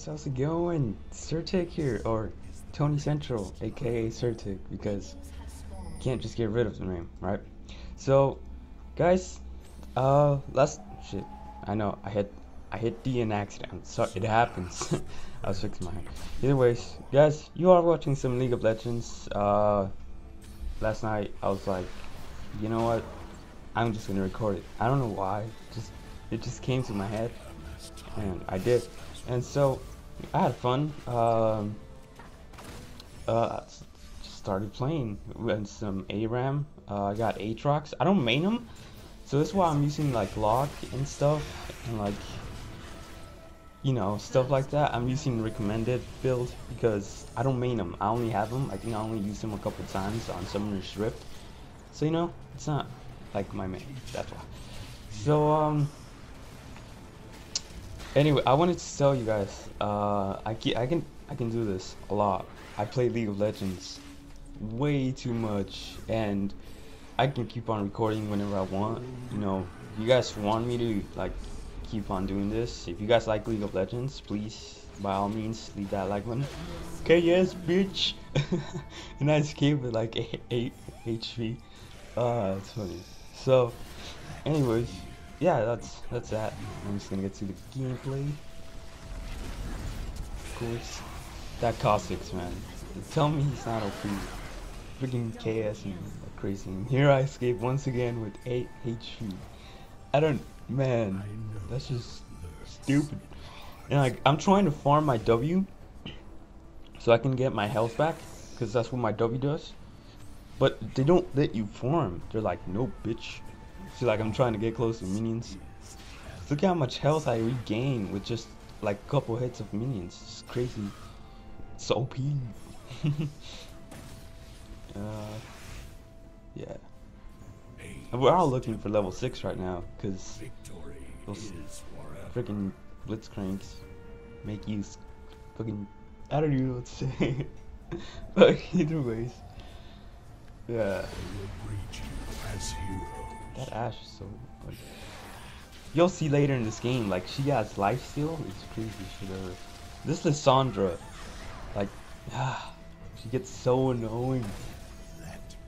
guys, how's it going? Surtic here, or Tony Central, aka Surtic, because you can't just get rid of the name, right? So, guys, shit, I know, I hit D in accident, so it happens. I was fixing my hand. Either ways, guys, you are watching some League of Legends. Last night, I was like, you know what, I'm just gonna record it. I don't know why, it just came to my head. And I did, and so I had fun. Just started playing with some ARAM. I got Aatrox. I don't main him, so that's why I'm using like lock and stuff, and like, you know, stuff like that. I'm using recommended build because I don't main him. I only have him. I think I only used him a couple times on Summoner's Rift, so you know, it's not like my main. That's why. So Anyway, I wanted to tell you guys, I can do this a lot. I play League of Legends way too much, and I can keep on recording whenever I want. You know, you guys want me to like keep on doing this. If you guys like League of Legends, please by all means leave that like button. Okay, yes, bitch. And I just gave it like 8 HP. It's funny. So, anyways. Yeah, that's that. I'm just gonna get to the gameplay. Of course. That Cossacks, man. Tell me he's not OP. Freaking KS and crazy. And here I escape once again with 8 HP. Man, that's just stupid. And like, I'm trying to farm my W so I can get my health back, because that's what my W does. But they don't let you farm. They're like, no, bitch. See, like, I'm trying to get close to minions. Look how much health I regain with just like a couple hits of minions. It's crazy. It's OP. Yeah. We're all looking for level 6 right now because those freaking Blitzcranks make use. Fucking, I don't even know what to say. But either ways, yeah. That Ash is so good. You'll see later in this game, like, she has life steal. It's crazy shit ever. This Lissandra, like, she gets so annoying.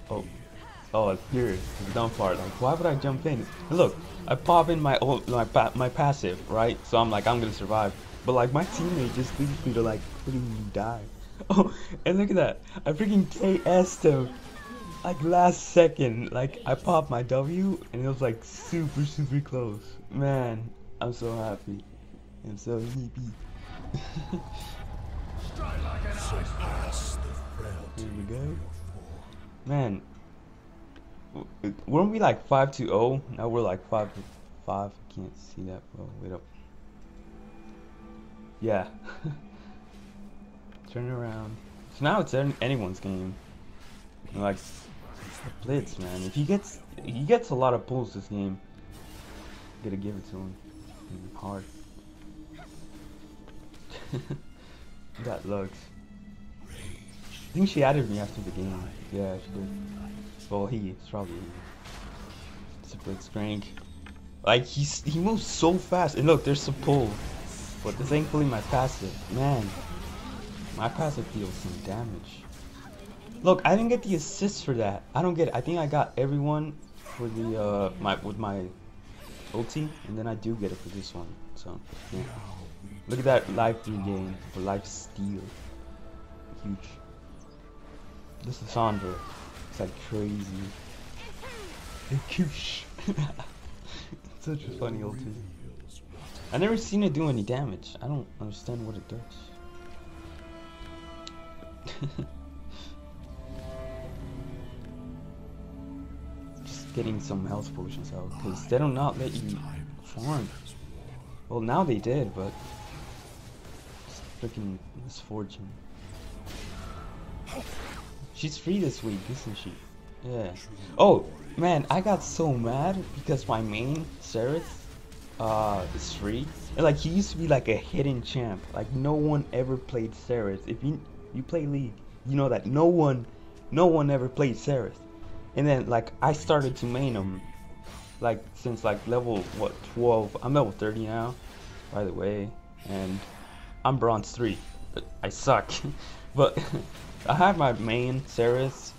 Oh, here, the dumb part. Like, why would I jump in? And look, I pop in my my passive, right? So I'm like, I'm gonna survive. But like, my teammate just leads me to like freaking die. Oh, and look at that! I freaking KS'd him. Like last second, like I popped my W and it was like super close. Man, I'm so happy. I'm so happy. Here we go. Man, weren't we like 5-0? Now we're like 5-5. I can't see that. Oh, wait up. Yeah. Turn around. So now it's anyone's game. And like. Blitz, man. If he gets a lot of pulls this game. I'm gonna give it to him. Hard. That Lux. I think she added me after the game. Yeah, she did. Well, it's probably. It's a Blitzcrank. Like he moves so fast. And look, there's a pull. But thankfully my passive, man. My passive deals some damage. Look, I didn't get the assist for that. I don't get it. I think I got everyone for the with my ulti, and then I do get it for this one. So yeah. Look at that life 3 gain for life steal. Huge. This is Sandra. It's like crazy. It's such a funny ulti. I never seen it do any damage. I don't understand what it does. Getting some health potions out because they don't not let you farm. Well, now they did, but it's freaking misfortune. She's free this week, isn't she? Yeah. Oh man, I got so mad because my main Sareth is free, and like he used to be like a hidden champ. Like no one ever played Sareth. If you play League, you know that no one ever played Sareth. And then like I started to main him like since like level 12. I'm level 30 now, by the way, and I'm bronze 3, but I suck. But I have my main, Sareth.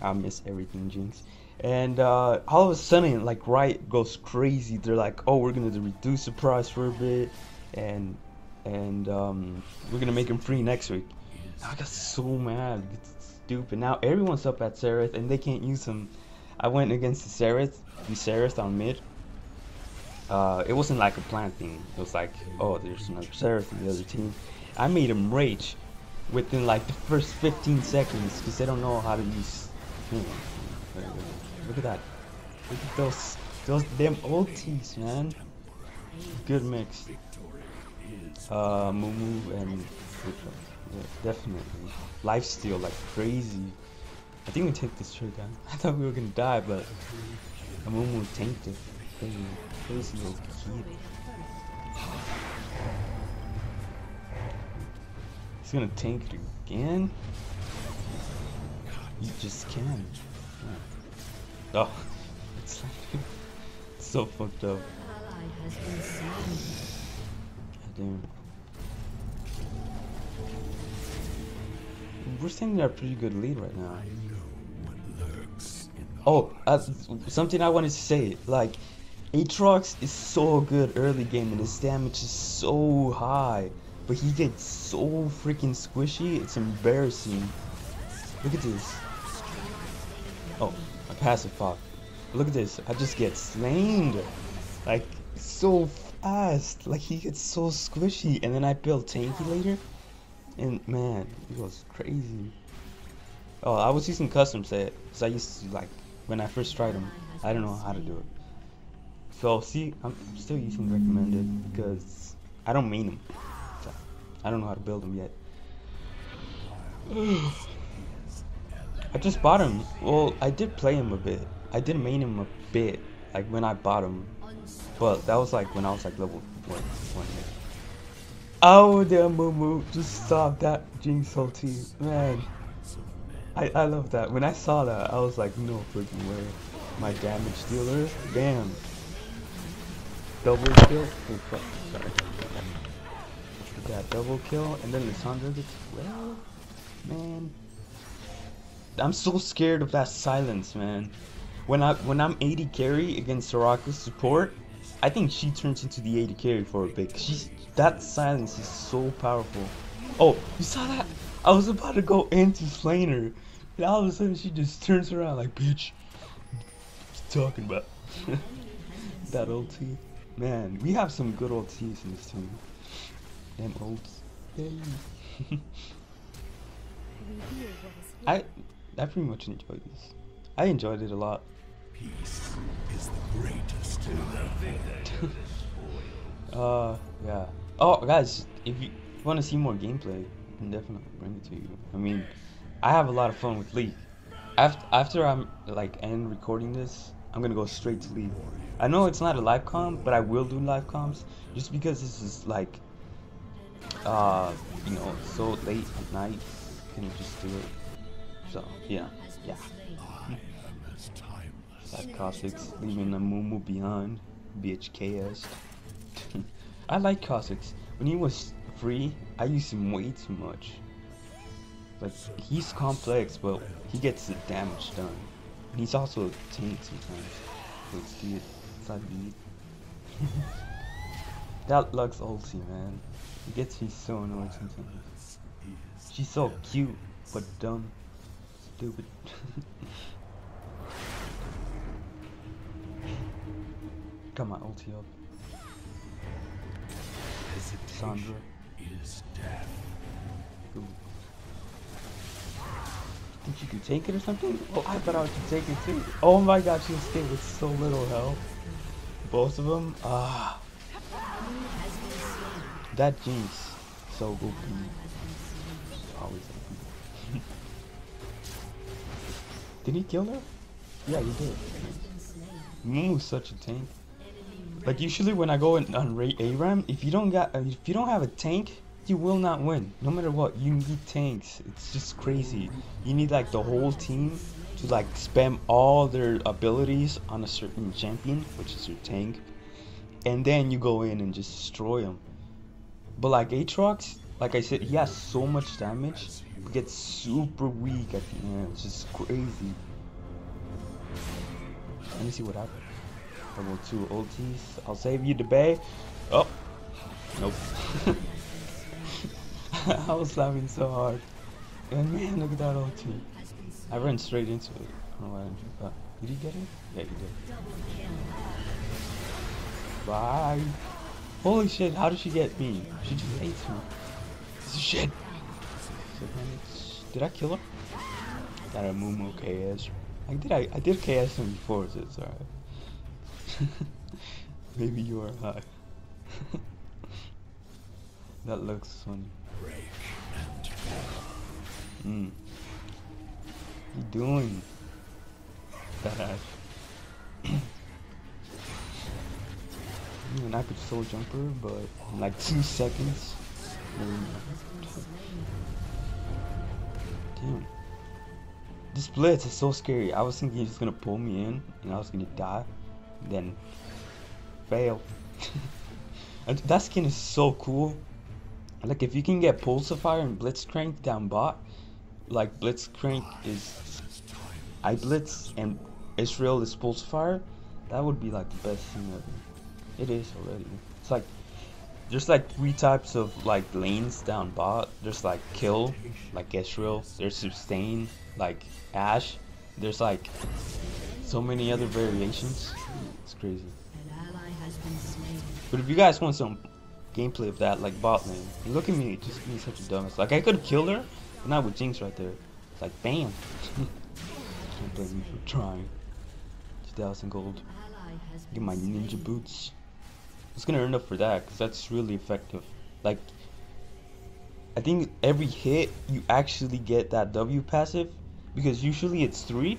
I miss everything, Jinx. And all of a sudden, like, Riot goes crazy. They're like, oh, we're gonna reduce the price for a bit, and we're gonna make him free next week. I got so mad. It's stupid. Now everyone's up at Sareth and they can't use him. I went against the Sareth, on mid. It wasn't like a plan thing. It was like, oh, there's another Sareth in the other team. I made him rage within like the first 15 seconds because they don't know how to use him. Look at that. Look at those damn ultis, man. Good mix. Mumu and yeah, definitely. Lifesteal like crazy. I think we take this trick down. I thought we were gonna die, but Mumu tanked it. Crazy little kid. He's gonna tank it again. You just can. Oh, it's so fucked up. Damn. We're sitting at a pretty good lead right now. Oh, something I wanted to say. Like, Aatrox is so good early game and his damage is so high. But he gets so freaking squishy, it's embarrassing. Look at this. Oh. A passive pop. Look at this. I just get slain. Like, so fast. Like, he gets so squishy. And then I build tanky later. And, man, he goes crazy. Oh, I was using custom set. So I used to, like, when I first tried him, I don't know how to do it. So, see, I'm still using recommended because I don't main him. So I don't know how to build him yet. I just bought him. Well, I did play him a bit. I did main him a bit, like when I bought him. But that was like when I was like level 1. Oh damn, Mumu, just stop that Jinx ulti, man. I love that. When I saw that, I was like, no freaking way. My damage dealer, damn. Double kill. Oh fuck, sorry. That double kill, and then Lissandra gets well, man. I'm so scared of that silence, man. When I'm 80 carry against Soraka's support, I think she turns into the 80 carry for a bit. That silence is so powerful. Oh, you saw that? I was about to go into slaying her, and all of a sudden she just turns around like, bitch, what you talking about? That ulti. Man, we have some good ultis in this team. Damn ults. I pretty much enjoyed this. I enjoyed it a lot. Peace is the greatest thing that yeah. Oh guys, if you want to see more gameplay, I can definitely bring it to you. I mean, I have a lot of fun with League. After I'm like end recording this, I'm gonna go straight to League. I know it's not a live com, but I will do live comms just because this is like you know, so late at night. Can you just do it? So, yeah. Like Cossacks, leaving the Mumu behind, BHKS. I like Cossacks. When he was free, I used him way too much. Like, he's complex, but he gets the damage done. And he's also a tank sometimes. Let's do it. That Lux ulti, man. It gets me so annoyed sometimes. She's so cute, but dumb. Stupid. Got my ulti up. Sandra is death. Ooh. Think you can take it or something? Oh, I thought I could take it too. Oh my god, she was staying with so little health. Both of them? Ah. That Jinx. So good. Always. Did he kill her? Yeah, he did. Mumu's such a tank. Like usually when I go in on ARAM, if you don't have a tank, you will not win. No matter what, you need tanks. It's just crazy. You need like the whole team to like spam all their abilities on a certain champion, which is your tank, and then you go in and just destroy them. But like Aatrox, like I said, he has so much damage, but gets super weak at the end. It's just crazy. Let me see what happens. Level 2 ultis. I'll save you, the bay. Oh. Nope. I was slamming so hard. And man, look at that ulti. I ran straight into it. I don't know why I didn't do that. Did he get it? Yeah, he did. Bye. Holy shit, how did she get me? She just ate me. Shit. Did I kill her? Got a Mumu KS. I did KS him before, so it's alright. Maybe you are high. That looks funny. What are you doing? That Ash. Even I could soul jumper, but in like 2 seconds. Damn. This blitz is so scary. I was thinking he was just gonna pull me in and I was gonna die. Then fail. And that skin is so cool. Like if you can get Pulsefire and Blitzcrank down bot, like Blitzcrank is I Blitz and Israel is Pulsefire, that would be like the best thing ever. It is already. It's like there's like 3 types of like lanes down bot. There's like kill, like Israel, there's sustain, like Ash, there's like so many other variations. It's crazy. But if you guys want some gameplay of that, like bot lane, look at me just being such a dumbass. Like I could kill her, and I would Jinx right there. It's like bam. Can't blame me for trying. 2,000 gold. Get my ninja boots. It's gonna earn up for that because that's really effective. Like I think every hit you actually get that W passive, because usually it's 3.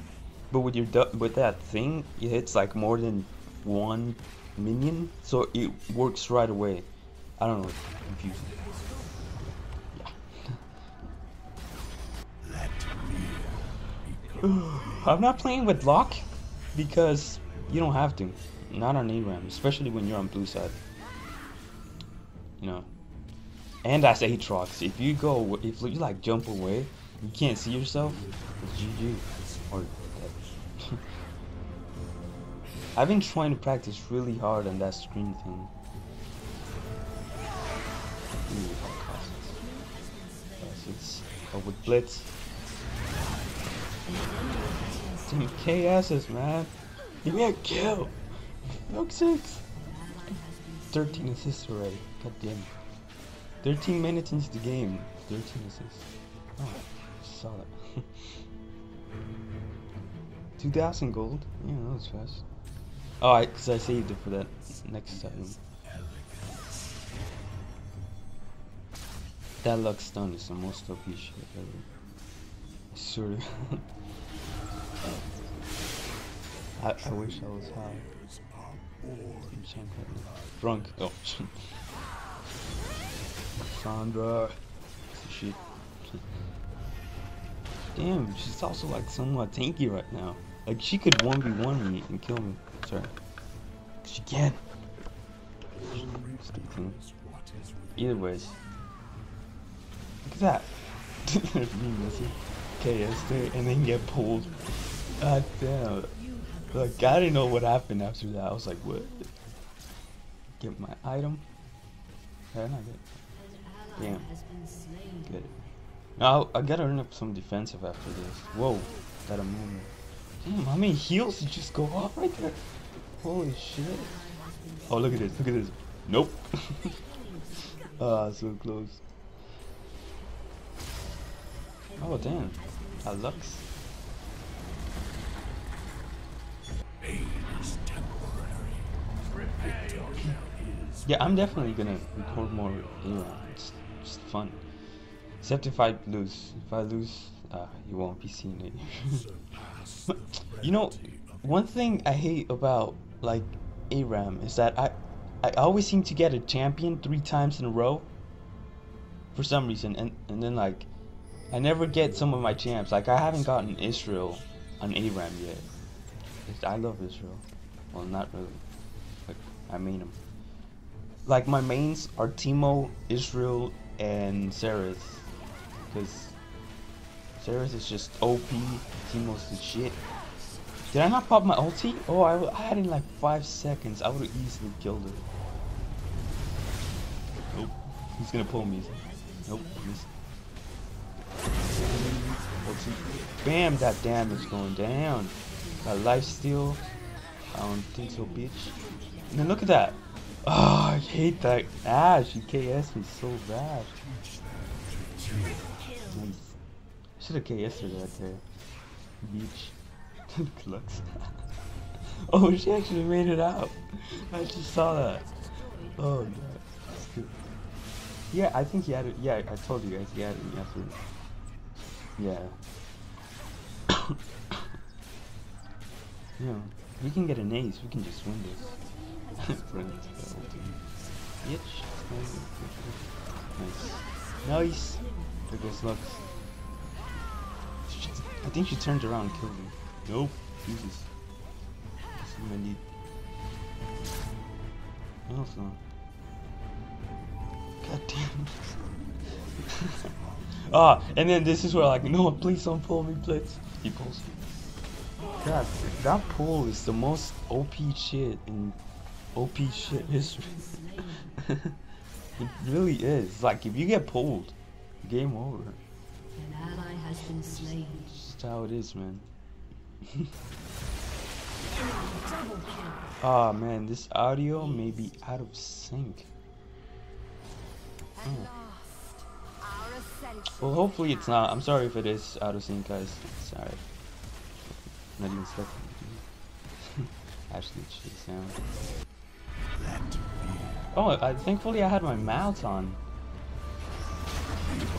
But with your with that thing, it hits like more than 1 minion, so it works right away. I don't know, it's confusing. Yeah. I'm not playing with lock because you don't have to. Not on ARAM, especially when you're on blue side. You know. And that's Aatrox. If you go, if you like jump away, you can't see yourself. It's GG. Or I've been trying to practice really hard on that screen thing. Cossacks. Oh, with Blitz. Damn KS's, man. Give me a kill. Lux 6. 13 assists already. God damn. 13 minutes into the game. 13 assists. Oh, solid. 2,000 gold? Yeah, that was fast. Alright, because I saved it for that next time. That Lux stun is the most OP shit ever. I swear to God. I wish I was high. Drunk. Oh. Lissandra. Shit. Damn, she's also like somewhat tanky right now. Like she could 1v1 me and kill me. Sorry. She can. Either ways. Look at that. Me missing. KS there and then get pulled. God damn. Like I didn't know what happened after that. I was like, what? Get my item. Did I not get it? Damn. Get it. Now I gotta earn up some defensive after this. Whoa, gotta move me. Damn, how many heals did just go off right there? Holy shit. Oh, look at this, look at this. Nope. Ah, so close. Oh, damn. That Lux. Yeah, I'm definitely gonna record more ARAM. It's just fun. Except if I lose. If I lose, you won't be seeing it. You know, one thing I hate about like ARAM is that I always seem to get a champion 3 times in a row for some reason, and then like I never get some of my champs. Like I haven't gotten Israel on ARAM yet. I love Israel. Well, not really. Like I mean him. Like, my mains are Teemo, Israel, and Sareth, because Sareth is just OP, Teemo's the shit. Did I not pop my ulti? Oh, I had it in like 5 seconds. I would've easily killed her. Nope. He's gonna pull me. Nope. Ulti. Bam! That damage going down. Got lifesteal. I don't think so, bitch. And then look at that. Oh, I hate that Ash. He KS me so bad. Should've KS'd her right there. Bitch. Lux. Oh, she actually made it out. I just saw that. Oh no, that's good. Yeah, I think he had it. Yeah, I told you guys he had it in effort. Yeah. Yeah, we can get an ace. We can just win this. Nice. Nice. There goes Lux. I think she turned around and killed me. Nope. Jesus. That's what I need. No, it's not. God damn. Ah, and then this is where like, no, please don't pull me, Blitz. He pulls me. God, that pull is the most OP shit in OP shit history. It really is. Like, if you get pulled, game over. An ally has been slain. Just how it is, man. Ah, oh, man, this audio may be out of sync. Oh. Well, hopefully it's not. I'm sorry if it is out of sync, guys. Sorry. Not even stuff. Actually, shit sound. Oh, thankfully I had my mouth on.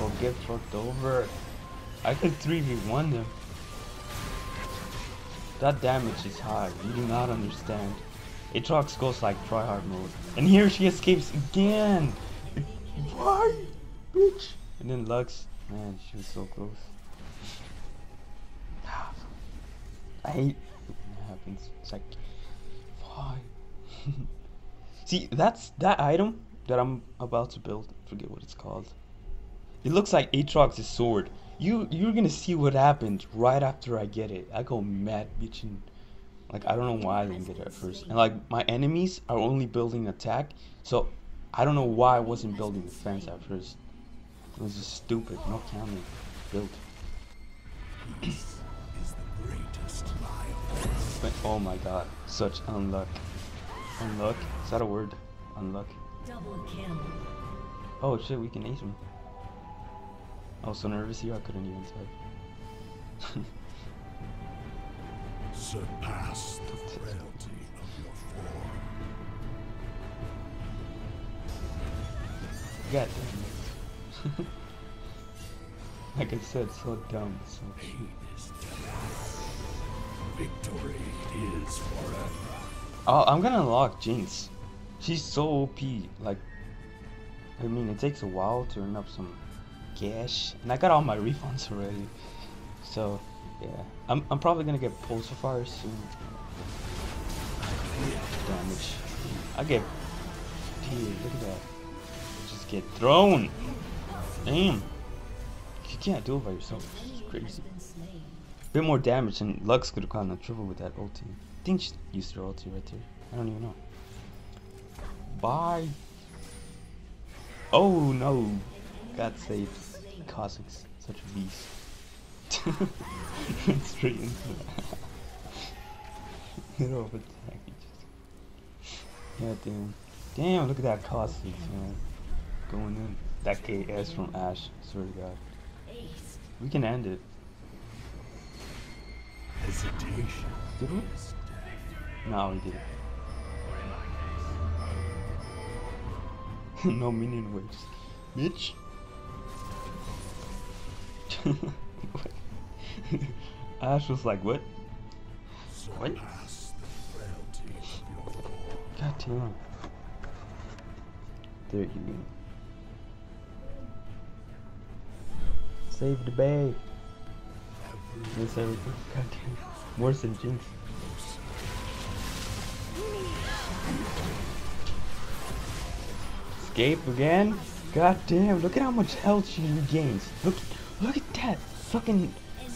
Oh, get fucked over. I could 3v1 them. That damage is high, you do not understand. Aatrox goes like tryhard mode. And here she escapes again! Why? Bitch! And then Lux, man, she was so close. I hate when it happens. It's like, why? See, that's that item that I'm about to build. I forget what it's called. It looks like Aatrox's sword. You're gonna see what happens right after I get it. I go mad bitching. Like, I don't know why I didn't get it at first. And like, my enemies are only building attack, so I don't know why I wasn't building defense at first. It was just stupid. No counting. Built. But, oh my god, such unluck. Unluck? Is that a word? Unluck. Oh shit, we can ace him. I was so nervous here I couldn't even type. Surpass the frailty of your form. God damn it. Like I said, so dumb, so cheap. Victory is forever. Oh, I'm gonna unlock Jinx. She's so OP, like, I mean it takes a while to earn up some cash, and I got all my refunds already, so yeah, I'm probably gonna get Pulsefire soon. Damage. I get, dude, look at that. Just get thrown. Damn. You can't do it by yourself. It's crazy. Bit more damage, and Lux could have gotten in trouble with that ulti. I think she used her ulti right there. I don't even know. Bye. Oh no. God save Cossacks, such a beast. Straight into that. Get over attack. God damn. Damn, look at that Cossacks, man. Going in. That KS from Ash, swear to God. We can end it. Did we? No, we didn't. No minion waves. Bitch. Ash was like, what? What? God damn. There you go. Save the bay. Miss everything. God damn. Worse than Jinx. escape again? God damn, look at how much health she regains. Look at that fucking...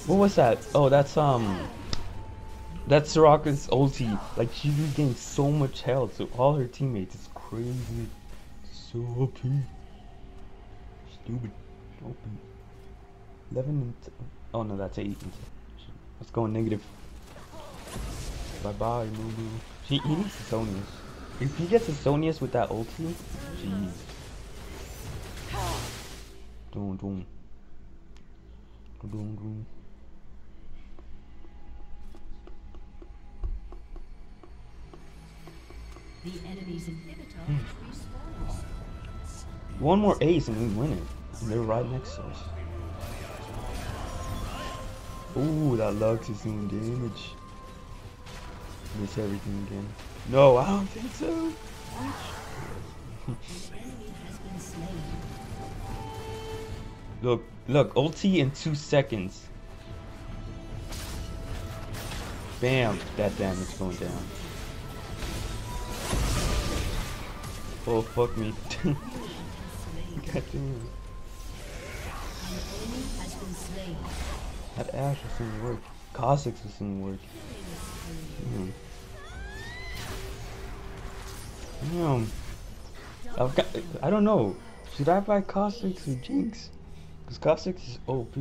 What was that? Oh, that's Soraka's ulti. Like, she regains so much health, so all her teammates is crazy. So OP. Stupid. OP. 11 and... Oh no, that's 8 and 10. Let's go negative. Bye bye, Mumu. He needs a Zhonya's. If he gets a Zhonya's with that ulti, jeez. Doom, doom. Doom, doom. The enemy's inhibitor respawns. One more ace and we win it. And they're right next to us. Ooh, that Lux is doing damage. Miss everything again. No, I don't think so. Look, look, ulti in 2 seconds. Bam, that damage going down. Oh, fuck me. God damn. That Ash was in work. Cossacks was in work. Damn. Damn. I've got, I don't know. Should I buy Cossacks or Jinx? Because Cossacks is OP.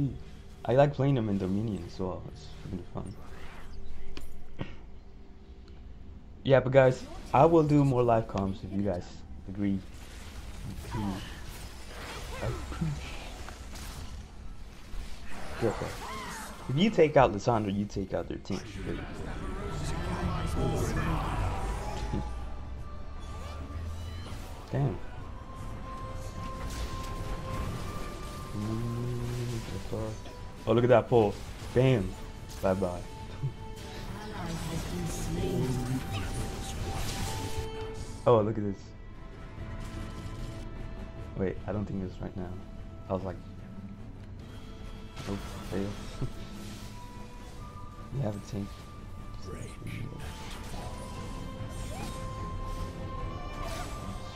I like playing them in Dominion as well. It's freaking fun. Yeah, but guys, I will do more live comms if you guys agree. Okay. If you take out Lissandra, you take out their team. Damn. Oh, look at that pull. Bam. Bye bye. Oh, look at this. Wait, I don't think it's right now. I was like, oh, fail. You have a tank.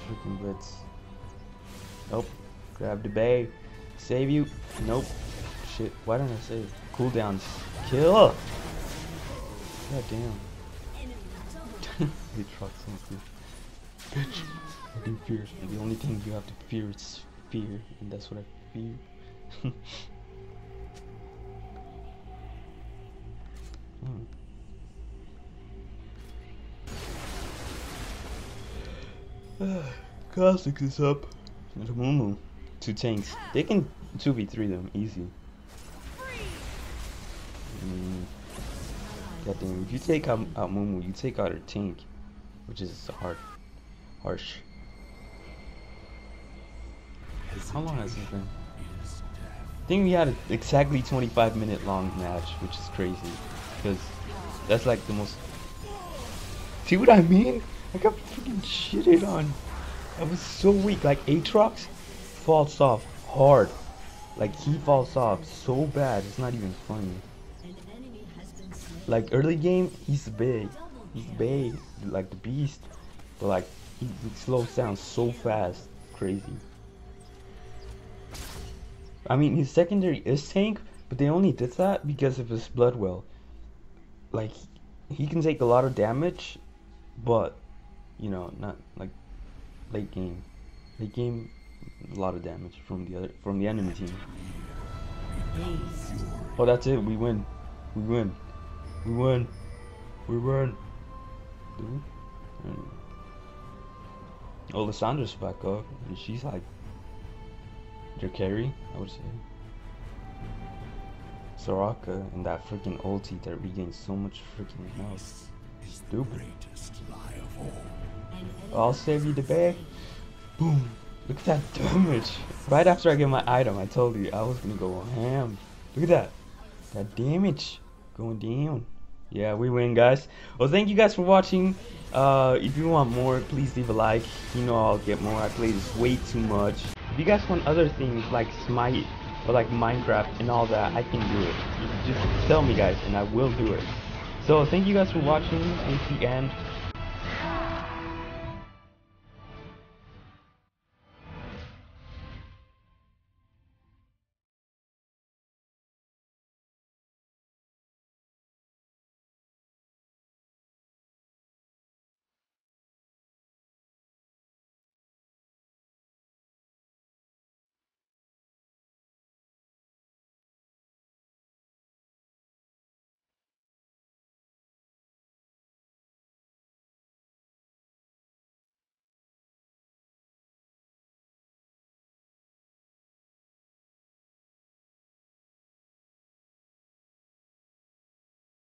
Freaking blitz. Nope. Grab the bay. Save you. Nope. Shit. Why don't I save? Cooldowns. Kill. God damn. He trucks in. Bitch. I do fear. The only thing you have to fear is fear, and that's what I fear. Hmm. Cossacks is up. And Mumu. 2 tanks. They can 2v3 them easy. God damn, if you take out Mumu, you take out her tank, which is hard. Harsh. How long has this been? I think we had an exactly 25-minute long match, which is crazy. Because that's like the most... See what I mean? I got freaking shitted on. I was so weak. Like Aatrox falls off hard. Like he falls off so bad. It's not even funny. Like early game, he's big. He's big. Like the beast. But like, he slows down so fast. Crazy. I mean, his secondary is tank, but they only did that because of his blood well. Like, he can take a lot of damage, but, you know, not like late game. Late game, a lot of damage from the other, from the enemy team. Oh, that's it. We win. We win. We win. We win. Oh, Lissandra's back up, and she's like their carry, I would say. Soraka and that freaking ulti that regains so much freaking health. Stupid. I'll save you the bag. Boom. Look at that damage. Right after I get my item, I told you I was gonna go ham. Look at that. That damage going down. Yeah, we win, guys. Well, thank you guys for watching. If you want more, please leave a like. You know I'll get more. I play this way too much. If you guys want other things like Smite, or like Minecraft and all that, I can do it. You just tell me, guys, and I will do it. So thank you guys for watching. It's the end.